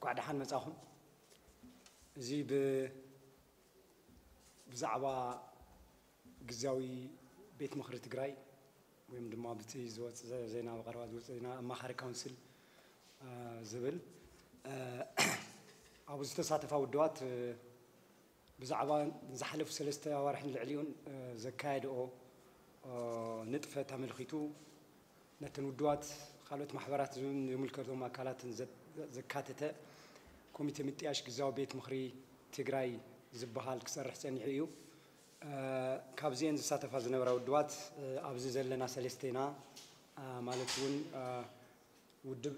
قاعدة نزاهم زي بزعبة جزاوي بيت مخر تجراي ويمد ما بتيز وزينا وقرواز وزينا ما حرك كونسل زبل عاوز تساعد فودوات بزعبة نزحلف سلسلة وارحن العليون زكايد أو نطفة تعمل خيتو نتنودوات خالوت محبرات زمن يملكهم مكالات زكاتة كوميتي متياش جزاو بيت مخري تجراي زبها الكسر حسين يحيو كابزين زسات فازنا وراودوات أبزز لنا سلستينا مالتون ودب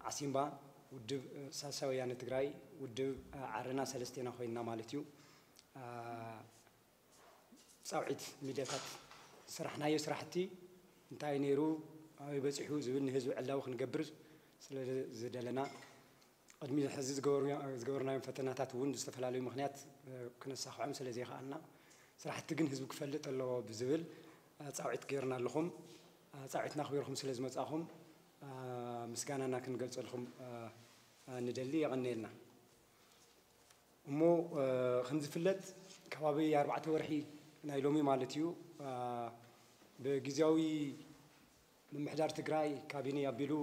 عسيمبا ودب ساسوي يعني تجراي ودب عرنا سلستينا خوينا مالتيو ساعد ميديات سرحنا يسرحتي نتاينيرو يبصحو زبن هزو الله وخنجبر زدلنا قد ميزة حزز جورنا يوم فتنا تاتون دستفلا لي مخنيات كنا ساخو عمس اللي زي خالنا صراحة تجن هزب كفلت الله بزبل تعويت جيرنا لهم تعويت نخبرهم سلزمة تأهم مسكانا أنا كن قلت لهم ندلي غنيلنا مو خمس فلت كوابي أربعة ورحي نايلومي مالتيو بجزاوي من محدار تجراي كابيني أبيلو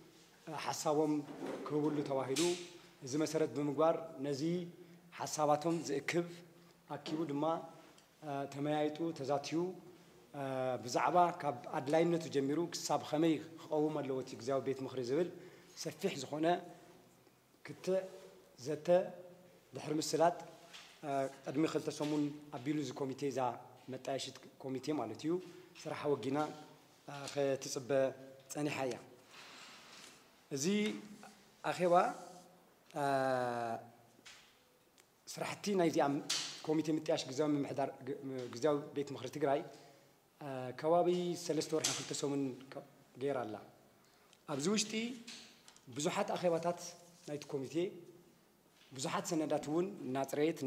حسابهم كولو تواهدو زي مسيرة بمقبار نزي حساباتهم ذكب أكيد ما تمايتو تزاتيو بزعبا كاب أدلين تجمرو كسب خميج أو ما لو تجزاو بيت مخرزبل سفيح زخنا كت زت دحرم السلات أدمي خلت سمون أبيلوز كوميتي زع متعشت كوميتي مالتيو صراحة وجينا كتصب تاني حياة زي أخوة سرحتي نايزي عم كوميتي متعش جزاو من محدار جزاو بيت مخرج تجراي كوابي سلست ورح نخلت سو من غير الله أبزوجتي بزحات أخواتات نايت كوميتي بزحات سنداتون ناتريت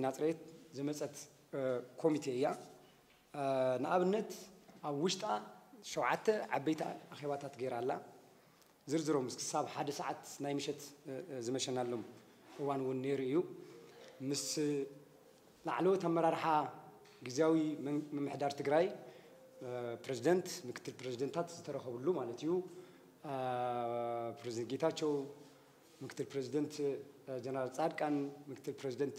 زمست كوميتي يا نقابلت أوشتا شوعت عبيت أخواتات غير الله زرزرهم صاب حد ساعة نايمشت زمشنا لهم وان ونيريو مس لعلو تمر رحا جزاوي من محدار تجراي بريزيدنت مكتل بريزيدنتات ترخوا له مالتيو بريزيدنت جيتاچو مكتل بريزيدنت جنرال صادقان مكتل بريزيدنت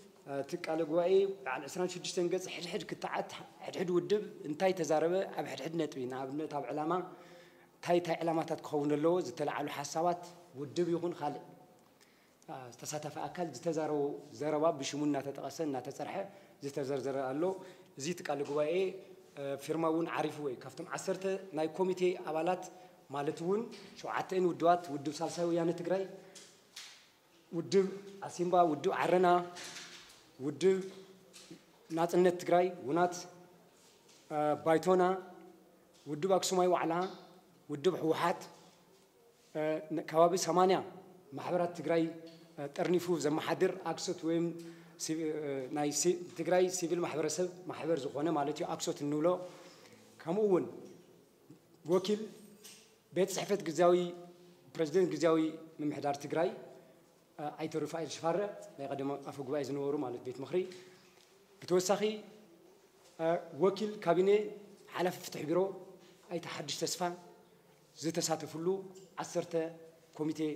تكالو جواي على سنة شدشتن قص حد كتعت حد ودب انتاي تزاربه أب حد نتوين أب نتابع علامة تاي علامات تكون اللوز تلعب الحسابات ودب يكون خالق تساتف أكل تزارو زراب بشموننا تتقسنا تسرحه زيت زرزر قالوا زيت قالوا جواي فرماون عارفوه كفتم عسرته ناي كوميتي أبالات مالتون شو عتين ودوات ودو سالسا ويانا تجراي ودو عسيمبا ودو عرنا ودو نات النت تجراي ونات بايتونا ودو بكسوماي وعلا ودو بحوحات كوابي سمانيا محبرات تجراي ترنيفو زي محدر أقصد وين نايسي تجراي سيفيل محبر زخونة مالتي أقصد النولو كمون وكيل بيت صحفة جزاوي بريزيدنت جزاوي من محدار تجراي أيترفع الشفرة لا يقدم أفقوا إذا نورو مالت بيت مخري بتوسخي وكيل كابينة حلف فتح بيرو أي تحدش تسفى زت ساتفلو عسرته كوميتي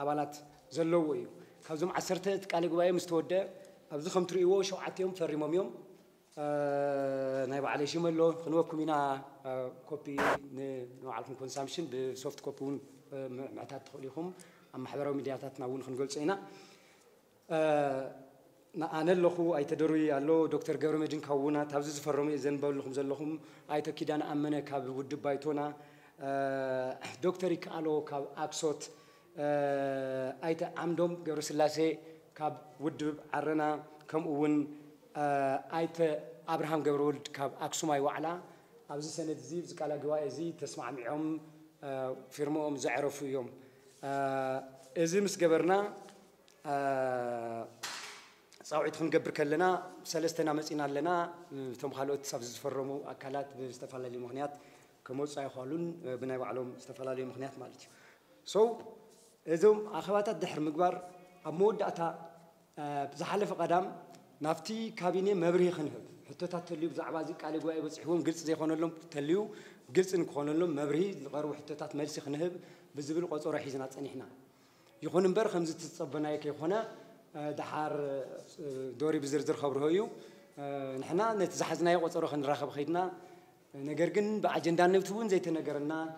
أبالات زلوي كازم عسرته تكالجواي مستودة أبز خم تريوه شو عتيهم في الرماميهم نايب على شيء ملوا خنوبكم هنا كوبي نوعلكم كونسامشن بسوفت كوبون معتاد تخليهم أما حضروا ميدياتنا وون خنقول سينا أنا اللي خو أيتدري اللو دكتور جبرم جن كونا تابز فرمي زين بقولهم زلهم أيتأكيد أنا أمنه كاب ود بايتونا دكتوري كالو كاب أبسط أيت عمدم جبرس الله سي كاب ود عرنا كم أون أيت أبراهام جبرود كاب أكسوماي وعلا أبز سنة زيف زكالا جوائزي تسمع معهم فرمهم زعروا في يوم إزمس جبرنا صاعدهم جبر كلنا سلستنا مسينا لنا ثم خلوت سبز فرموا أكلات باستفلا للمهنيات كموت سايخالون بناء علوم استفلا للمهنيات مالتي. so إذن أخوات الدحر مقبر أمود أتا بزحلف قدم نفتي كابينة مبرهي خنهم حتى تتلو بزعبازك على جواي بسحون قلت زي خانلهم تلو قلت إن خانلهم مبرهي غرو حتى تتملس خنهم بزبل قصور حيزنات أنا هنا يخون مبر خمسة تصبنا يك يخونه دحار دوري بزرزر خبرهايو نحنا نتزحزنا وتروح نراقب خيدنا نجرجن بعجندان نبتون زي تنجرنا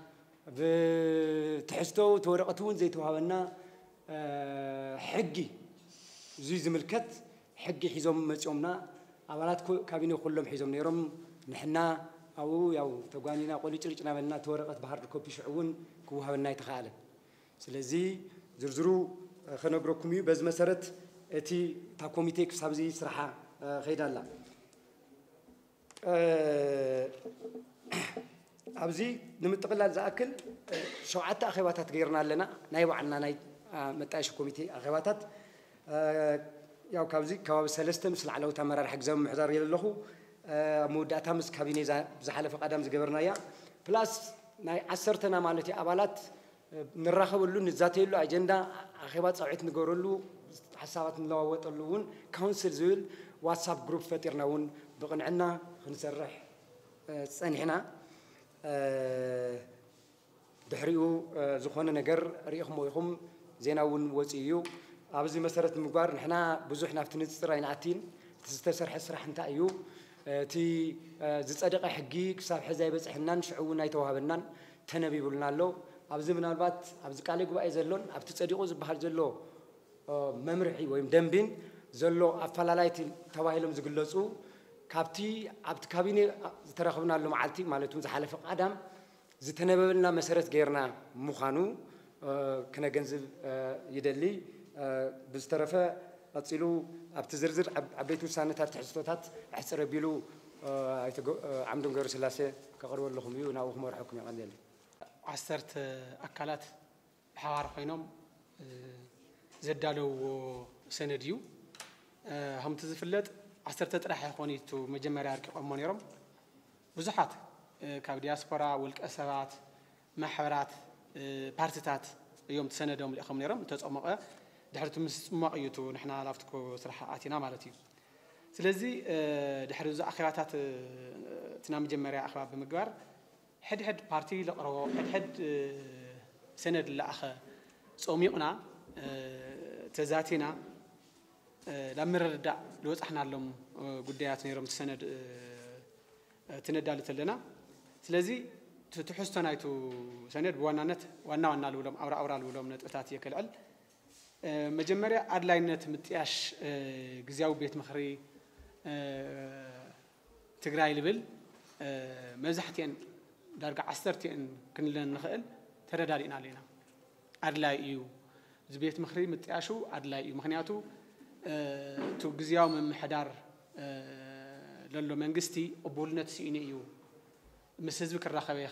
بتحستو تورقتون زي توهنا حقي زي زملكت حقي حزم مسومنا عملات كابينو كلهم حزم نيرم نحنا أو ياو تقولينا قولي تريجنا منا تورقت بحر كوبي شعون كوهنا يتخاله سلزي زرزرو خنا بركمي بس مسرت أتي تكوميتك سبزي صراحة غير الله. أبزي نمتقل الأكل شو عت أخواتات غيرنا لنا نايب عنا ناي متعش كوميتي أخواتات يا كابزي كواب سلستم سل على وتمر رح جزم محضر يلله مدة تمس كابيني زحلف قدم زجبرنا يا بلس ناي عصرتنا مالتي أبالات نراقب اللون الذاتي له أجندة أخوات صعيد نقول له حسابات نلوط اللون كونسل زول واتساب جروب فترناون بقنا عنا خنسرح سن هنا دحريو زخونا نجر ريهم ويهم زيناون وزيو عبزي مسيرة مقبار نحنا بزوحنا في تنتظر عين عتين تستسر حسرح أنت أيو تي زت أدق حقيق صار حزاي بس إحنا نشعونا يتوهبنا تنبي بولنا له أبز من البات أبز كالي جوا إزلون أبتصدقوا زبحر زلوا ممرحي ويم دمبين زلوا أفلالايت تواهلهم زقلصوا كابتي أبت كابيني تراخبنا لهم عالتي مالتهم زحلف قدم زتنبلنا مسيرة غيرنا مخانو كنا جنزل يدلي بسترفة أتصلو أبتزرزر عبيتو سنة تحسطات أحسر بيلو عمدم غير سلاسة كقروا لهم يو ناوهم ورحكم يعلن عسرت أكلات حوار خينام زدالو سنديو هم تزفلت عسرت ترحى خوني تو مجمرة أمانيرم بزحات كابدياسبرا والكأسرات محورات بارتات يوم تسندهم لأخمنيرم تز أمقة دحرت مسمقيو تو نحن عرفتكو صراحاتنا مالتي سلزي دحرت أخواتات تنام مجمرة أخوات بمقدار حد بارتي لقروا حد سنة للأخ صوميقنا تزاتنا لما ردا لوز إحنا لهم قديات نيرم سنة تندالت لنا سلزي تحسنا يتو سنة بوانانة وانا لولم أورا لولم نتأتي كالعل مجمرة أدلينة متياش جزاو بيت مخري تجراي لبل مزحتين درجة عسرتي إن كنا نخيل ترى دارين علينا أدلايو زبيت مخري متعشوا أدلايو مخنياتو تجزياو من حدار للو منجستي قبولنا تسينيو مسجز بكرة خوي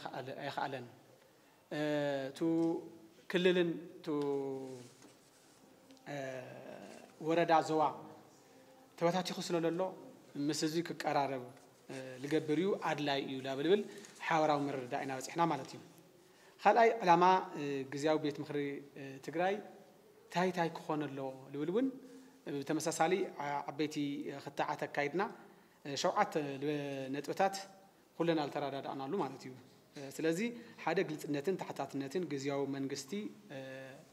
خالن تو كلن تو ورد عزوا تبعتي خصنا للو مسجز كقرارب لجبريو أدلايو لا بل حاورا ومر دعينا بس إحنا مالتهم خلأي علماء جزياو بيت مخري تجراي تاي كخون اللو لولون بتمسس علي عبيتي خطاعتك كايدنا شوعت نتوتات كلنا الترادد أنا لو مالتهم سلازي حدا قلت نتن تحتات نتن جزياو من قستي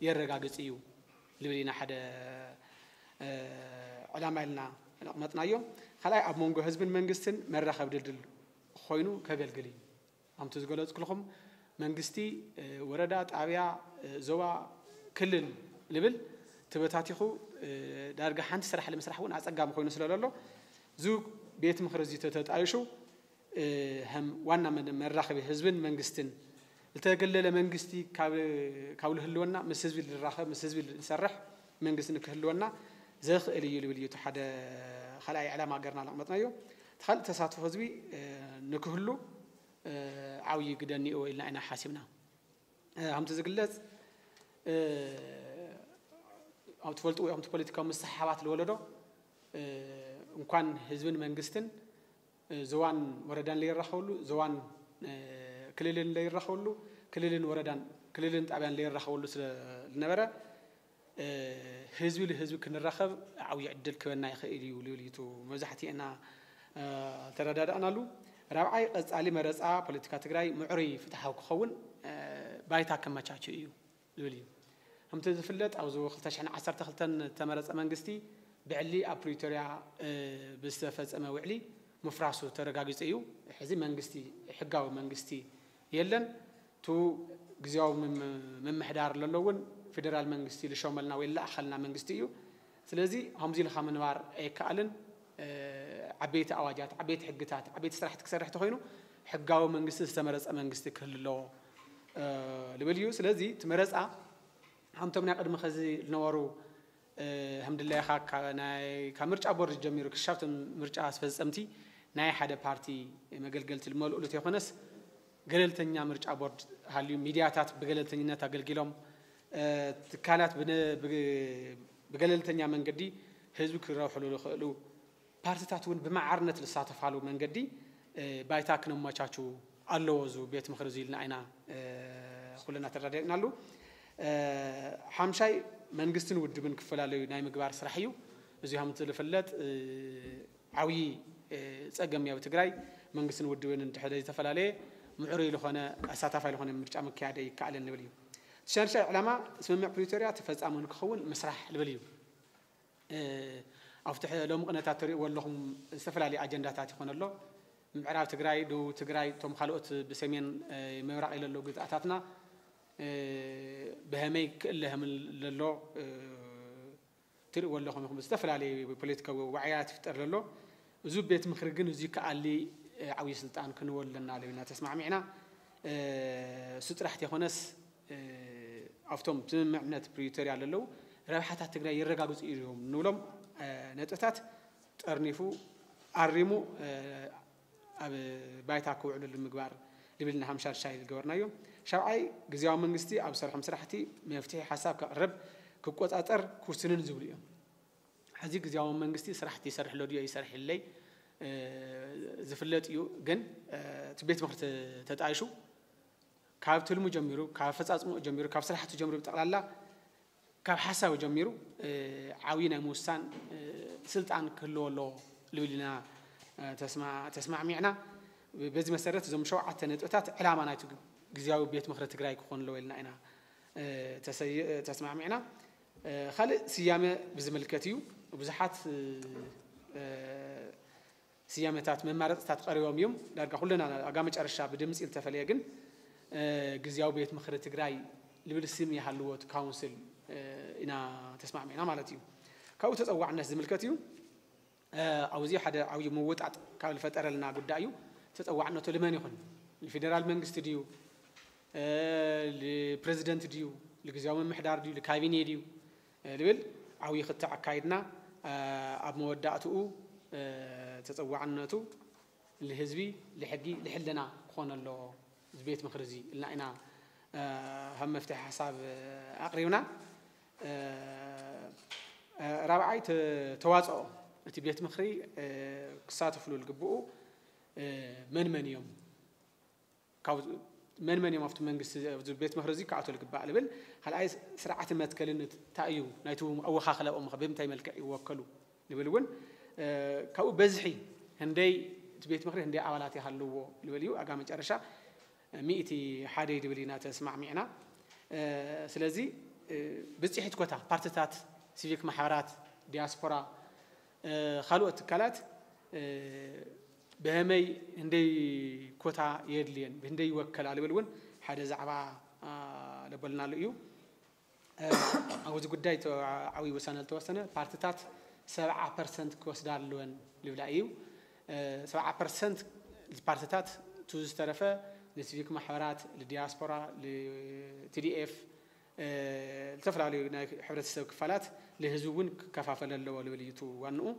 يرجع قصيو لولينا حدا علماء لنا الأمتنايو خلايا أبمنجو حزب المنجستن مرة خبردل خوينو كجلجلي عم تزقلات كلهم منجستي وردات عبيا زوا كل لبل تبتعتي خو درجة حنت سرح لمسرحون عسق جام خوينو سلا لله زوج بيت مخرجي تتت عايشوا هم وانا من مرة خب حزب المنجستن التقلل منجستي كاوله اللونا مسحب الرخاء مسحب السرح منجستن كهلونا زخ اللي يلي تحد خلايا علامة قرنا لأمتنايو تخل تساعد فوزبي نكهلو عوي قدني أو إلا أنا حاسبنا هم تزقلت أو تفلت أو هم تقولت كم الصحوات الولدو مكان حزبين منجستن زوان وردان لي الرحولو زوان كللين لي الرحولو كللين وردان كللين تعبان لي الرحولو سلنبرة حزب لحزب كن الرخب عوي عدل كنا يخيلي وليتو مزحتي أنا تردد أنا لو ربعي أزعلي مرزعة بوليتيكا تجري معري فتحوا كخون بايتها كم تشاجيو لولي هم تزفلت أو زو خلتش عن عصر تخلتن تمرز أمانجستي بعلي أبريتوريا بستفز أما وعلي مفرسو ترجع جزئيو حزب أمانجستي حجاو أمانجستي يلن تو جزاو من محدار للون فدرال أمانجستي لشمالنا ولا أخلنا أمانجستيو سلزي هم زي الخامن وار كألن عبيت أواجات عبيت حقتات عبيت سرحت كسرحت هينو حجاو منجست استمرز أمانجستي كل الله لبليو سلزي تمرز هم تمنع قدم خزي نوارو الحمد لله خاك ناي كمرج أبورج جميل كشفت مرج أسفز أمتي ناي حدا بارتي مقل قلت المال قلت يا خنس قلت إني مرج أبورج هاليوم ميدياتات بقلت إني نتاقل قلهم كانت بن بقلت إني من قدي هزوك راح لو بارتي تاتون بمعرنة للساعة فعلوا من قدي بايتاكنا ما شافوا اللوزو بيت مخرجي لنا أنا خلنا ترددنا له حمشي منجستن ودبن كفلالو نايم كبار سرحيو زي هم تلفلت عوي تأجم يا بتجري منجستن ودبن تحدي تفلالي معري لخنا أساتف لخنا مرجع مكيادي كعلن لبليو شرش علما اسم معبريتوريا تفز أمون كخون مسرح لبليو أفتح لهم قناة تري ولهم سفلالي أجندة تاتخون الله معرف تجري دو تجري توم خلقت بسمين ما يرى إلى اللوجت أتاتنا بهميك اللي هم لله ترو ولا هم مستفل عليه بوليتكا وعيات في تر لله زوبيت مخرجين وزيك علي عوي سلطان كنول لنا علينا تسمع معنا سترحت يا خناس عفتم تمعنات بريتوريا لله راحت تجري يرجع جزء يوم نولم نتأتت أرنيفو أرمو بيتك وعلى المقبار لبلنا هم شار شايل الجورنايو شرعي جزيرة منجستي أو صرح مسرحتي مفتاح حساب كقرب كقوة أثر كورسين زولية هذه جزيرة منجستي صرحتي صرح لوديا يصرح اللي زفلات يو جن تبيت مخت تتعايشوا كعب تلمو جميرو كعب فتاة مو جميرو كعب صرحت جميرو بتقللا كعب حساب جميرو عاوينا موسان سلت عن كلو لو لولنا تسمع معنا بزي مسيرات زم شوعة تنتقطات علامة نايتو جزياو بيت مخرج تجري كون لو إلنا أنا تسمع معنا خالد سيامة بزملكاتيو وبزحات سيامة تات من مرات تات قريوم يوم لارجع كلنا أقامت أرشا بدمس التفلية جن جزياو بيت مخرج تجري لبلسيم يحلوت كونسل إنا تسمع معنا مالتيو كأوتس أو عنا زملكاتيو أو زي حدا أو يموت عت كالفترة لنا قدايو تتوقع أنه تلمان يخون الفيدرال منجست ديو البريزيدنت ديو الجزاوي محدار ديو الكابيني ديو لبل أو يخطع كايدنا أب مودعته تتوقع أنه تو الحزبي لحقي لحلنا خون الله زبيت مخرجي لنا هم مفتاح حساب أقرينا رابعي تواصل تبيت مخري كساتو فلول قبوه من يوم كاو من يوم أفتح منجس بيت مهرزي كعطوا لك بعلبل هل عايز سرعة ما تكلمنا تأيو نايتهم أول خاخلة أو مخبيم تايمل كيوكلوا لبلون كاو بزحي هندي بيت مهرزي هندي عوالاتي هلو لبليو أقام جرشة مئتي حادي لبلينا تسمع معنا سلازي بزحي تكوتا بارتات سيفيك محارات دياسبورا خلوة كالات بهمي هندي كوتا يدلين بهندي وكال على بالون هذا زعبا لبلنا لقيو أوز قداي تو عوي وسنة توسنة بارتات 7% كوس دارلون لولاقيو 7% البارتات توز طرفة نسبيك محورات للدياسبورا لTDF التفرع على حرة السوكفلات لهزوون كفافل اللول وليتو وانو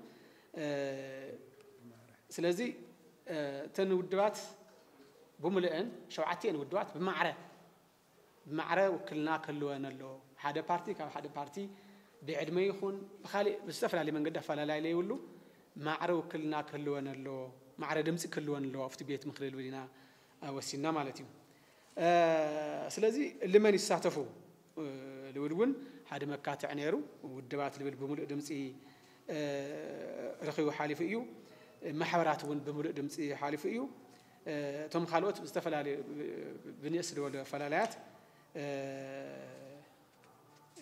سلازي تنودوات بملئن شوعتين ودوات بمعرة وكلنا كلوان اللو هذا بارتي كأو هذا بارتي بعد ما يخون بخالي بالسفر على من قد فلا لا يلي يقولوا معرة وكلنا كلوان اللو معرة دمس كلوان اللو في بيت مخلل ولينا وسينا مالتهم سلازي لمن يستهدفوا لولون هذا مكات عنيرو والدبات اللي بالبملئ دمسي رخيو حالي فيو محورات ون بملئ دمسي حالي فيو تم خلوت استفلا بنيسر ولا فلالات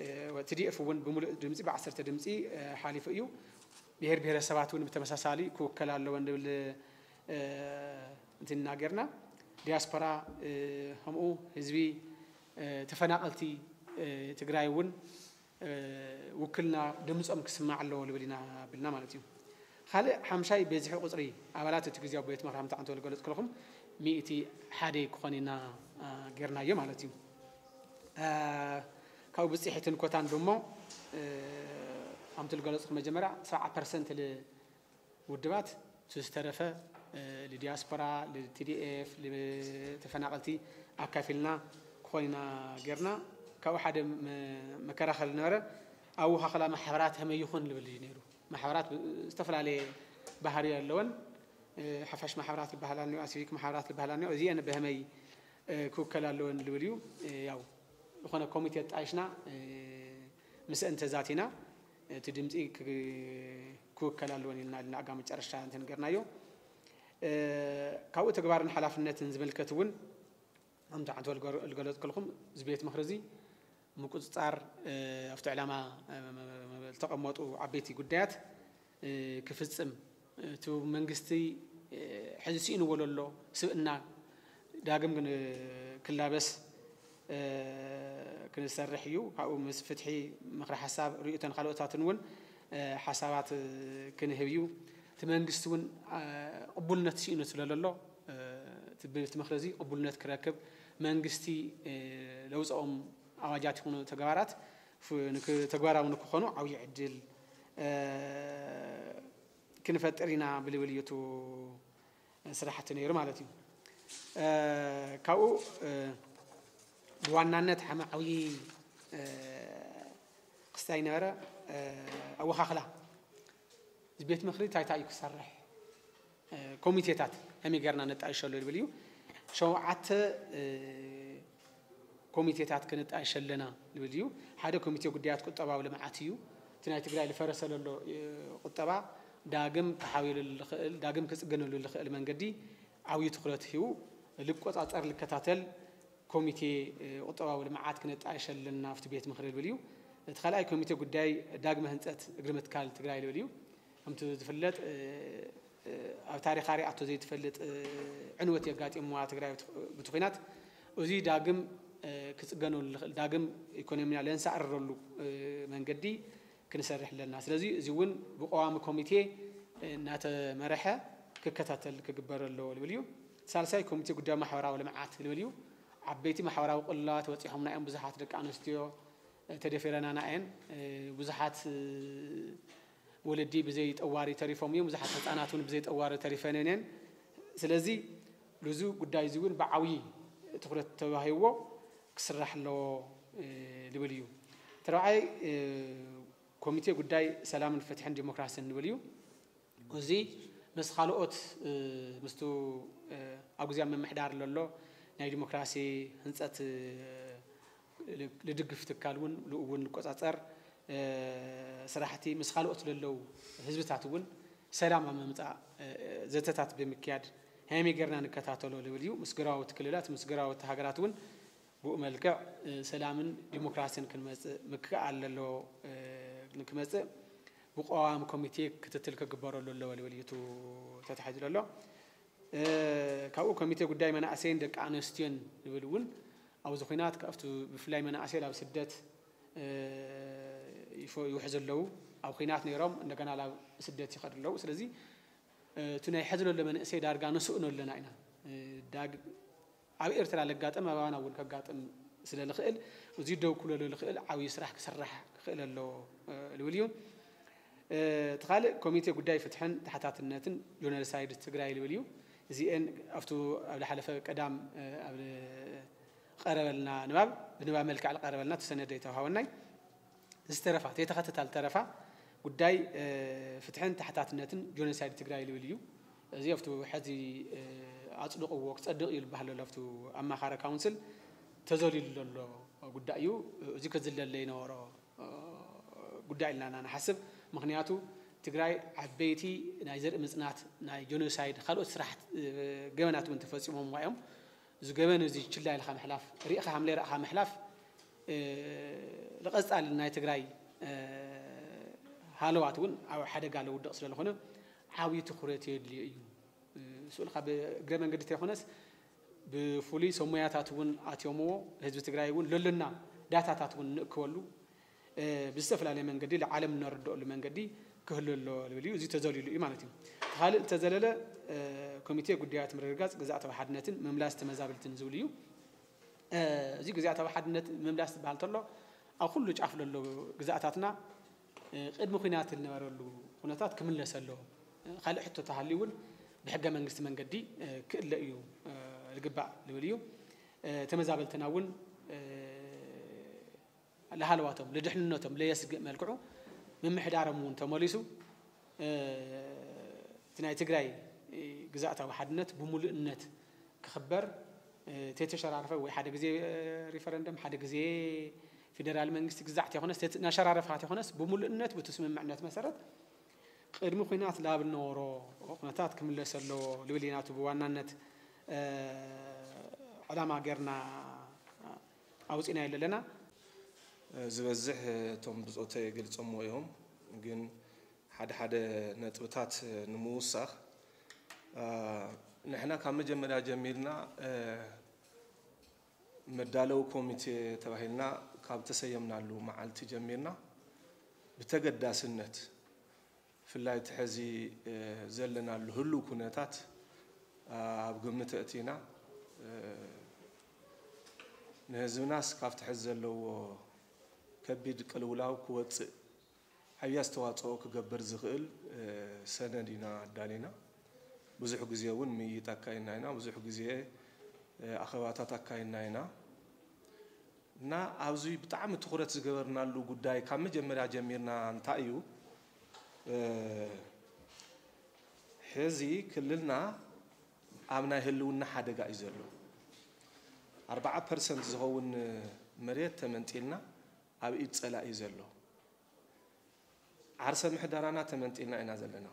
وتدي أفون بملئ دمسي بعصر تدمسي حالي فيو بهر بهر السبعة ون بتمساسالي كوكلا لون دبل دين ناجرنا دياسبرا هم أو هزبي تفناقلتي تقرأون وكلنا دمس أمك سمع الله ولينا بالنامالتيو خالد حمشاي بيزح قصري أولاد تجزية بيت مرهم تعنتوا لقولت كلهم مئتي حادي كوننا جرنا يوم مالتيو كاو بسيحة نكوتان دمو هم تلقولت خم جمرة 7% للودبات تسترفه لدياسبرا لTDF لتفناقلتي أكفلنا كوننا جرنا كواحد مكره خلنا أو خلا محورات هم يخون للجنيرو محورات استفل عليه بحرية اللون حفش محورات البهلانيو أسيفك محورات البهلانيو زي أنا بهمي كوكلا اللون لليو ياو خلنا كوميتيت عشنا مسألة ذاتنا تدمج كوكلا اللون لنا قام يترشح عن تنقرنايو كوت أكبرنا حلاف النت نزبل كتون هم تعدوا الجلاد كلهم زبيت مخرزي ممكن تصار أفتح علامة التقمات وعبيتي قدات كفتسم تو منجستي حزسين ولا لا سئنا داعم كن كلا بس كن سرحيو أو مسفتحي مخر حساب رؤية خلوات تنون حسابات كن هبيو تمنجستون قبلنا تشين ولا لا تبيت مخرزي قبلنا تكركب منجستي لوز أم عواجات هنا تجارات فنك تجارة ونك خنو أو يعدل كنا فترينا بالوليتو صراحة نيرم على تيم كأو وانانة حما قوي قصينارة أو خخلة بيت مخرج تاي كسرح كوميتيات هم يقرنا نتعيشوا للوليو شو عت كوميتيات كانت عايشة لنا للوليو هذا كوميتيو قديات قطبة ولا معتيو تناي تقرأ الفرس للو قطبة داعم تحاول داعم كس جنول الخلمان قدي أو يدخلت هو اللي بقطع أثر الكتاتل كوميتي قطبة ولا معت كانت عايشة لنا في بيت مخرج للوليو تخيل أي كوميتيو قدي داعم هنتات قرمت كال تقرأ للوليو هم تفلت أو تاريخ عريق عتوزي تفلت عنوة يبقى إموها تقرأ بتقينات وزي داعم كتجنوا الدعم إقتصاديا لين سعره لو من جدي كنسرح للناس لذي زون بقوام كوميتي نات مرحة ككتاتل كجبر اللو الوليو سالساي كوميتي قدام محورة ولا معات الوليو عبيتي محورة وقلة توتيهم نعم بزحات لك أنستيو تدفرنا نعم بزحات ولدي بزيت أواري تريفهم يوم بزحات أنا تون بزيت أواري تريفانين لذي لزو قداي زون بعوي تقول توهيو كسرح له لوليو تراعي كوميتي قداي سلام الفتحين ديمقراطية لوليو وزي مس خلقت مستو أجزاء من محدار لله ناي ديمقراطية هنسات لدقف تكالون لقون قصصر صراحتي مس خلقت لله هزب تعتون سلام من متع زتات بمكياد هم يقرنا نكتاتلو لوليو مسجرا وتكللات مسجرا وتهجراتون بوملك سلام ديمقراطيا كلمة مكة على لو كلمة بقاهم کمیتی کتتل کجبار الله ولی تو تحت الله کاو کمیتی قدای من عسین دک آنستیان نبودن عوض خنات کافتو بفلای من عسیل عوض سدت يحزن له أو خينات نيرام إن كان على سدات يخر له سلزي تناي حزن لما نسيد أرجعنا سؤنا ولا نعنا داق عوي إرتلا لقات أما وأنا أقول كقات أم سلا الخيل وزيدوا كل الخيل عوي يسرح كسرح خيل له الوليوم تخلق كوميتي قداي فتحن تحتات الناتن جونال سايد تجراي الوليوم زين أفتو قبل حلفة قدام قبل قربلنا نباب ملك على قربلنا تسنة ديتها هوناي استرفع تيتخطت على ترفع قداي فتحن تحتات النتن جون سعيد تجراي الوليو زي أفتو حدي أصدق وقت أصدق يلبهل الله أفتو أما خارة كونسل تزوري الله قدايو زي كذل اللي نورا قداي اللي أنا حسب مغنياتو تجراي عبيتي نايزر مزنات ناي جون سعيد خلوا سرحت جمانات من تفاصيلهم وياهم زوجين زي كل هاي خام حلاف ريقة حملة ريقة خام حلاف لقصد على الناي تجراي هالوعتون أو حدا قالوا ودق صلنا هنا عاوي تخريتي اللي سؤال خب جرمن قدرت يخونس بفولي سميات عتون عتيمو هزب تجراي يقول للنا داتا عتون كولو بيستفلا لمن قدي العالم نرد لمن قدي كل اللي وزي تزالي الإيمانتهم هل تزالة كميتية قديات مرجعات جزعة واحد نتن مملست مزابل تنزوليو زي جزعة واحد نت مملست بهالطلع أو كله تعفل اللو جزعتنا قد مخينات النوار اللو خناتات كملنا سلوا خلق حتى تحليون بحاجة من جست من جدي كل يوم الجباء لوليو تمزابل تناون لهالواتهم لدحنناتهم ليسق ملكعو من محد عرمون تماليسو تناي تجراي جزعتها واحد نت بملء النت كخبر تيتشر عرفه وحد جزء ريفرندم حد جزء فيدرال منجست جزعتي خناس نشر عرفاتي خناس بملء النت بتسمى معنات مسرت غير مخينات لاب النورو قناتات كمل سلو لوليناتو بوانا نت علامة غيرنا عاوزينها لنا زبزح توم بزوتي قلت أمويهم جن حدا نتوتات نموسخ نحنا كم جميلة جميلنا مدالو كوميتي تبعنا كابت سيمنا له معلتي جميلنا بتجدد سنة في الله يتحزي زلنا الهلو كنتات بقمنا تأتينا نهزو ناس كافت حزلو كبيد كلولاو كوت حياس تواتوك جبر زغل سنة دينا دالينا بزح جزيون مي تكاين هنا بزح جزيء أخواتها تكاين هنا نا عاوزي بتعمل تخرج زغرنا لو جداي كم جمرة جميرنا نتايو هذي كلنا عمنا هلون حدا جايزلو 4% زهون مريت تمنتيلنا عبيد سلا يزلو عرس محدارانا تمنتيلنا إنا زلنا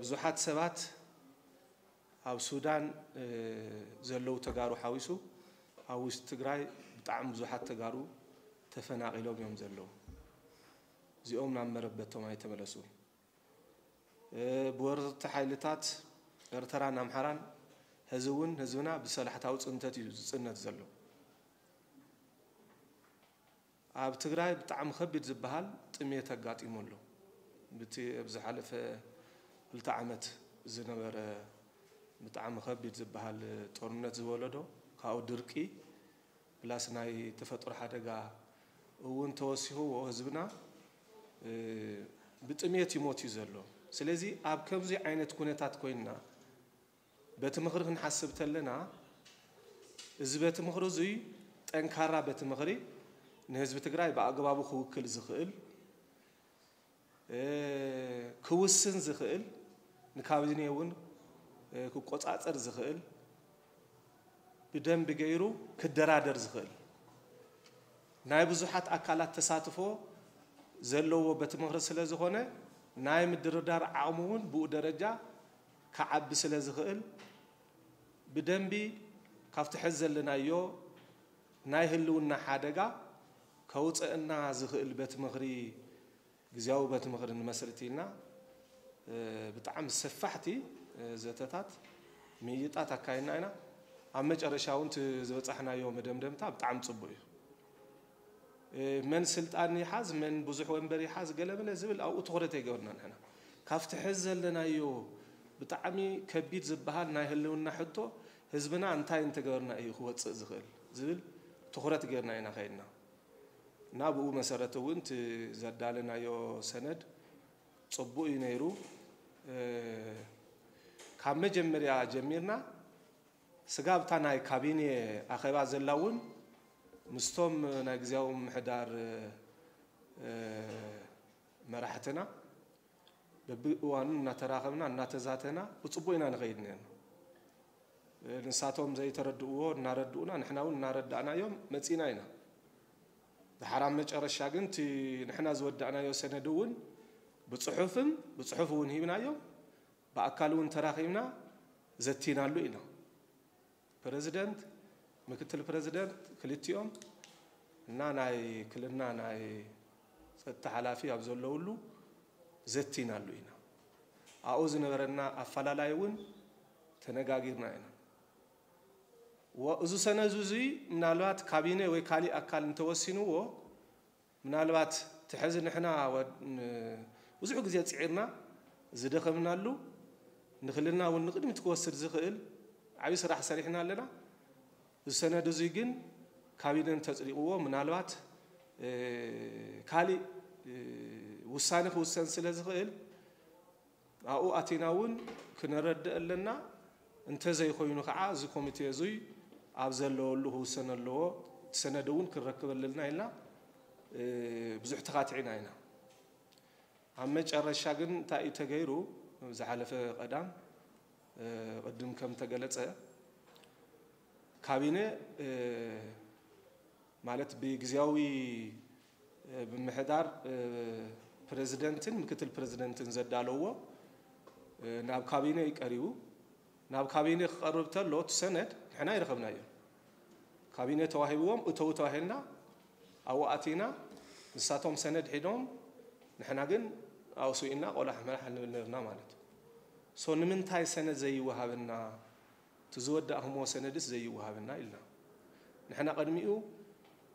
بزوحات سبات أو السودان زلوا تجارو حويسو أو استقراي بتعم بزوحات تجارو تفناقلوا بيوم زلوا زي أمنا مربتهم هاي تملسوا بورد تحيلتات ارتران أمحران هزون هزونا بصلاحة أوت أنت زلوا عب تجراي بتعم خبيت زبهال تمية تجات يملوا بتي بزحلة في التعامت زنبر متعام خبيت زبهال تورنت زولده كأو دركي لاسنا يتفتر حرجة وانتوسيه وهزبنا بتمية تموت يزلوا سلزي عب كم زي عين تكون تاتكوينا بتمخرج نحسب تلنا إذا بتمخرج زي إنكارا بتمخرج نهزب تجراي بعقبابو خوكل زخيل كوسن زخيل نكابدين يون كقطع عصر زخيل بدم بجيرو كدرادر زخيل نايب زحات أكلات تساتفو زلوا بتمغرس لزخونه نايم الدردار عمون بودرجة كعب سلزخيل بدم بي كفتح زلنا يو نايهلونا حادقة كوت أنا زغل بيت مغري جزاو بيت مغري مسرتينا بتعم سفحتي زتتات ميتات كاينا هنا عمج أرشاون تزوج إحنا يوم دمدم تاب تعم صبوي من سلطاني حاز من بزح ومبري حاز قلبنا زبل أو أطهرتي جورنا هنا كافت حزل لنا يو بتعمي كبيت زبهال ناهلون نحطه هزبنا أنت ينتجرنا أيه هو تزغل زبل تخرت جرنا هنا خيرنا نابو مسارة وانت زدالنا يو سند صبوا ينيرو كم جمر يا جميرنا سقابتنا كابيني أخي بعض اللون مستم نجزاهم حدار مرحتنا بوان نتراقمنا نتزاتنا وصبوا ينا خيرنا نساتهم زي تردوه نردونا نحن نردنا يوم متيناينا حرام مجرى الشاقن تي نحنا زودعنا يو سندون بصحفهم هنا يوم بأكلون تراخيمنا زتينا لوينا بريزيدنت مكتل بريزيدنت كلت يوم ناناي كلنا ناي ستحلافي أبزول لولو زتينا لوينا أعوذ نبرنا أفلا لايون تنقاقيرنا هنا وأزو سنة زوزي منالوات كابينة وكالي أكل نتوسينه و منالوات تحزن إحنا وزحق زيادة سعرنا زدخ منالو نخلنا ونقدم تكوسر زخيل عايز راح سريحنا لنا السنة زوزي جن كابينة تسرقوه منالوات كالي وسانة وسان سلا زخيل أو أتيناون كنا رد لنا أنت زي خوينك عاز كوميتي زوي أبزل له سنة له سنة دون كركب لنا هنا بزح تقاطع عنا عمج الرشاقن تأي تغيره زحلف قدام قدم كم تجلسه كابينة مالت بجزاوي بمحدار بريزيدنتين مكتل بريزيدنتين زدالوه ناب كابينة يكريو ناب كابينة قربت له سنة إحنا يرقبنا يوم كابينة تواهبهم أتو تواهنا أو أتينا نساتهم سنة حدهم نحنا جن أو سوينا ولا حمل حلنا مالت صون من تاي سنة زي وهابنا تزود هم وسنة زي وهابنا إلنا نحنا قدميو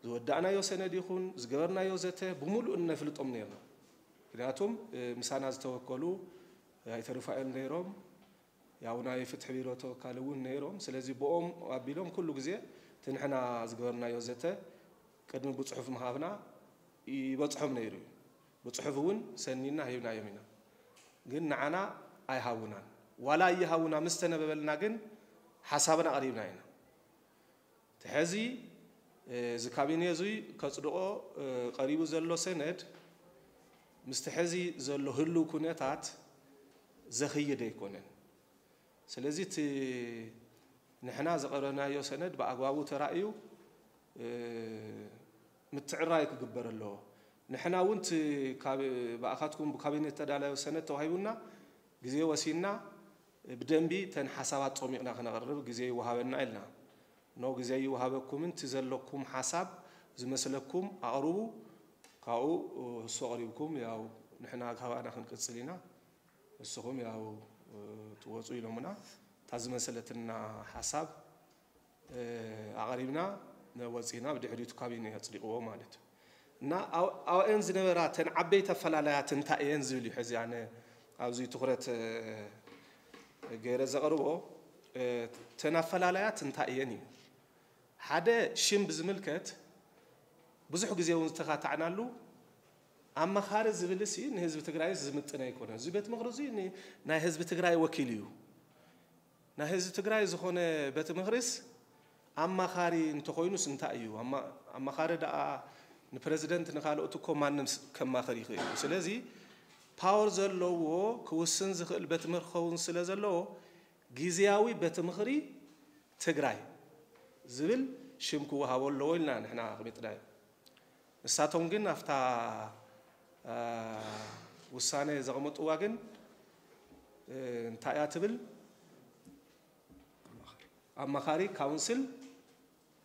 زودنا يو سنة يخون زجرنا يو زته بملء النفلت أمنينا كناتهم مسانا زتوكلوا يترفع النيرام ياونا يفتح بيروتو كالون نيرهم سلزي بوم وابيلهم كل جزء تنحنا زجرنا يوزته كدم بتصحف مهابنا يبتصحف نيرو بتصحفون سنينا هيونا يمينا جن عنا أيهاونا ولا أيهاونا مستنا ببلنا جن حسابنا قريبنا هنا تهزي زكابيني زوي كسرقة قريب زلوا سند مستهزي زلوا هلو كونتات زخية ديكونن سلزيت نحنا زقرنا يو سند بأقوى ترأيو متعرايك جبر الله نحنا وانت بأخذكم بكابينة تدالة يو سند توهيونا جزء وسينا بدنبي تنحسابات طميقنا خنقرب جزء وهابنا إلنا نو جزء وهابكم تزلكم حساب زمسلكم أقربوا كأو صغريكم ياو نحنا كهوانا خنقتسلينا الصهم ياو توصل لهمنا تزمن سلتنا حساب عقربنا نوزينا بدي حريت كابينة يطلقوه مالت نا أو إنزين وراتن عبيت فلالات نتا إنزولي حزيانة أو زي تخرت غير زغروه تنافلالات نتا إني هذا شيم بزملكت بزح جزيون تقاطعنا له أما خارج زبالسي إن هزب تجري زمتنا يكونه زبالة مغرزي إن نهزب تجري وكيليو نهزب تجري زخونه بيت مغرس أما خاري نتقوينه سنتأيو أما خارج دا نبريزيدنت نخالو تكو مانمس كم آخر يخير سلزي powers اللوو كوسن زخل بيت مغرخون سلزي اللوو جزياوي بيت مغري تجري زبل شمكو هاول لويل نحن إحنا قمتنا الساتهم جن أفتا وسانة زغمت واجن تعاتبل أما خاري كونسل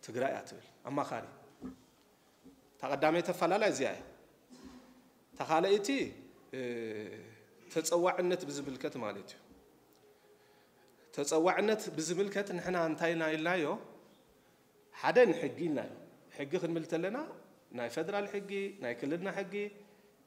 تجرأ تعاتبل أما خاري تقدمي تفعلها زياي تخاليتي تتصوع النت بزبلكة مالتي تتصوع النت بزبلكة نحن أنتينا إلا يو حدا نحجينا حجي خدمت لنا ناي فدرال حجي ناي كلنا حجي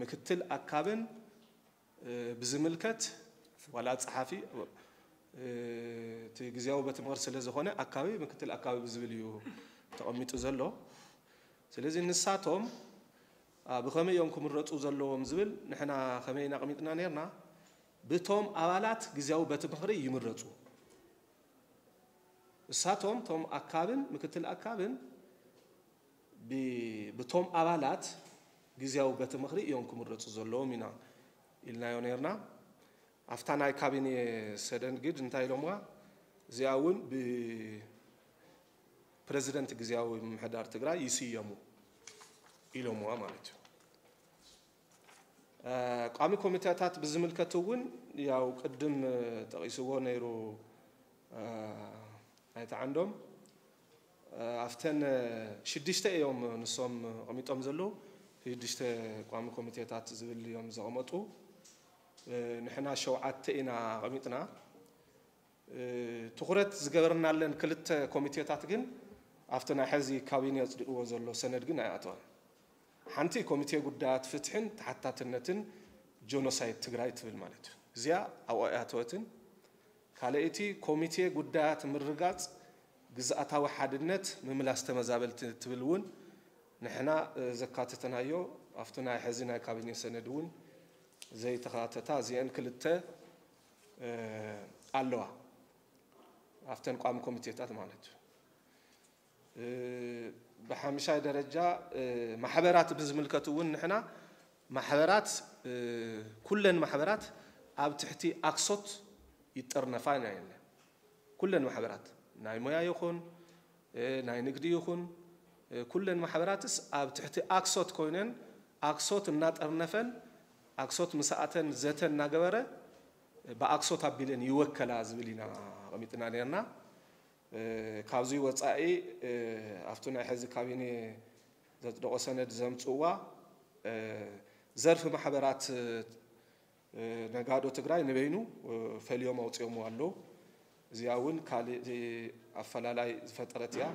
مكتل أكابن بزملكة ولا تصحفي تجزياو بتمارس لزخونة أكابي مكتل أكابي بزبليو تقميت أزلوا سلزي نساتهم بخمي يومكم الرد أزلوا مزبل نحنا خمينا قميتنا نيرنا بتهم أولاد جزياو بتمخري يمرتوا ساتهم تهم أكابن مكتل أكابن بتهم أولاد جزياو بتمخري يومكم الرد أزلوا منا إلنا يونيرنا أفتنا كابيني سدن جد نتايلوما زياون ب برئيس جزاوي محدار تجرى يسيامو إلوموا مالتو. قامي كوميتات بزملكة توين ياو قدم تقيسوا نيرو هيت عندهم عفتن شديشته يوم نصام قامي تامزلو شديشته قامي كوميتات زبل يوم زعمتو نحن شوعات إنا قاميتنا تقرأت زجرنا لين كلت كوميتات جن أفتنا حزي كابينة وزلوا سنرجنا عطوا. حنتي كوميتية قدات فتحن حتى تنتن جنوسايد تجريت في المالد. زيا أو عطوتن. خلأتي كوميتية قدات مرقات جزء أتوا حدنت من ملاست مزابل تبلون. نحنا زكاة تنايو أفتنا حزينا كابينة سندون زي تخاطتها زي إن كلت ألوا. أفتن قام كوميتية المالد. بحمشة درجة محبرات بزملكة ون نحنا محبرات كلن محبرات عب تحتي أقسط يترنفعنا يعني كلن محبرات ناي مياه يخون ناي نجدي يخون كلن محبرات عب تحتي أقسط كونن أقسط النات أرنفن أقسط مساعة زتن نجبره بأقسط عبيلن يوكل عزبلينا قمتنا لنا كابزي وتأي أفتنا حز كابيني ذات رؤسنا دزمت قوة زرف محبرات نجادو تجري نبينو في اليوم أو تيوم وعلو زياون كالي أفلالاي فترتيا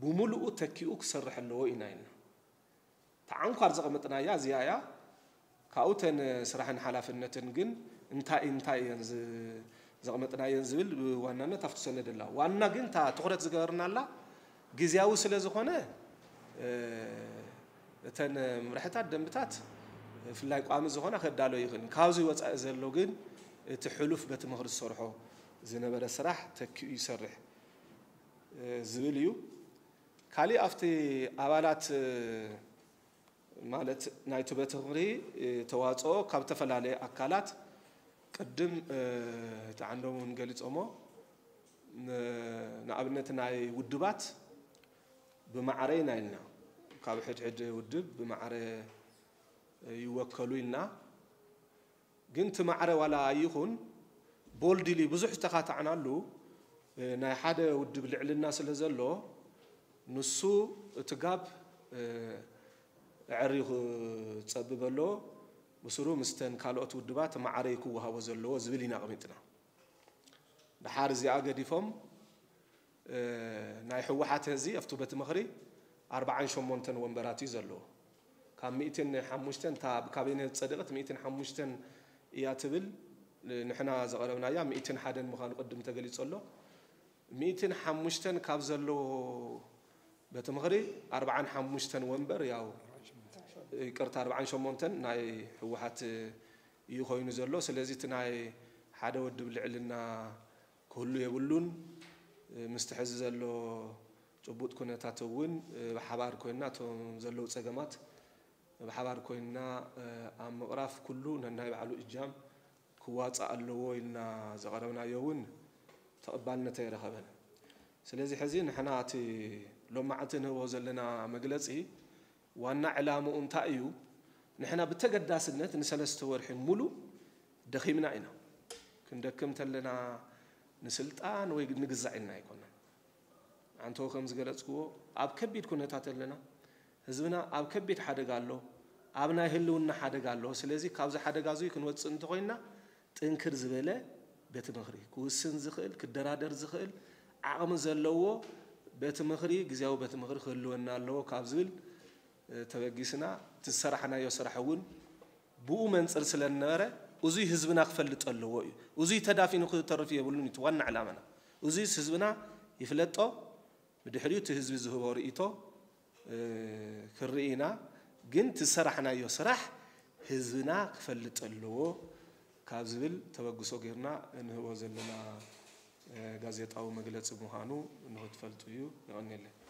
بملؤ تكيوك سرح له ايناينا تعانقر زقمتنا يا زيايا كاوتن سرحن حلافنتن جن انتاي ينز زغمتنا ينزل واننا تفتسن لله وانا جن تا تقرأ زجرنا الله جزياو سلزخونه تن مرحتات دمتات في الله قام زخونه خدالو يغن كاوزي وتأزلو جن تحلف بتمغرس صرحه زنبر سرح تك يسرح زبليو كالي أفتي أولات مالت نايتوبة غري تواتو كابتفل عليه أكلات قدم تعندهم ونقلت أمه نقابلتنا ودبات بمعرينا لنا كاب حد ودب بمعري يوكلوا لنا جنت معري ولا يخون بولدي لي بزح تقاطعنا له نا حدا ودب لعل الناس اللي زلوا نسو تجاب عريق تسبب له وسرو مستن كالوت ودبات مع عريكو وهو زلوا زبلينا قمتنا بحارز يا عقدي فم نايحو حتى زي أفتو بتمخري أربعين شمونتن ومبراتي زلوا كم مئتين حمشتن تاب كابينة صدقت مئتين حمشتن ياتبل نحن زغلونا يا مئتين حدا مخان قدم تقليد صلوا مئتين حمشتن كاب زلوا بتمغري أربعين حمشتن ومبر ياو كرت أربعين شمونتن ناي واحد يخوين زلوا سلزت ناي حدا ودبل علنا كله يقولون مستحز زلوا جبوت كنا تتوين بحبار كنا توم زلوا سجمات بحبار كنا عم أعرف كلنا نهيب على الإجام كوات علوه إن زغرنا يوون تقبلنا تيرهبنا سلزي حزين حناتي لما عتنا وزلنا مجلسه ونعلم أن تأيو نحنا بتقدس النت نسلست ورحم ملو دخيمنا هنا كندكمت لنا نسلت آن ونجزعنا يكونا عنتو خمس جلاد سكوا أب كبيت كنا تعتلنا هزبنا أب كبيت حدا قالوا أبنا هلونا حدا قالوا سلزي كابز حدا قازوي كنوا تنتقينا تنكر زبالة بيت مغري كوسن زخيل كدرادر زخيل عام زلوا بيت مغري جزاو بيت مغري خلونا لوا كابزل تبجسنا تسرحنا يسرحون بومن سرسل النار وزي هزبنا خفلت اللوا وزي تدافين خد ترفيه بقولون يتوان علامنا وزي هزبنا يفلتوا بدحريته حزب الزهور إيتو كرئينا جنت سرحنا يسرح حزبنا قفلت اللو كابزبل توجسوا غيرنا إنه وزلنا جازيت أو مجلة سبحانه إنه تفلتوا يو يعني له.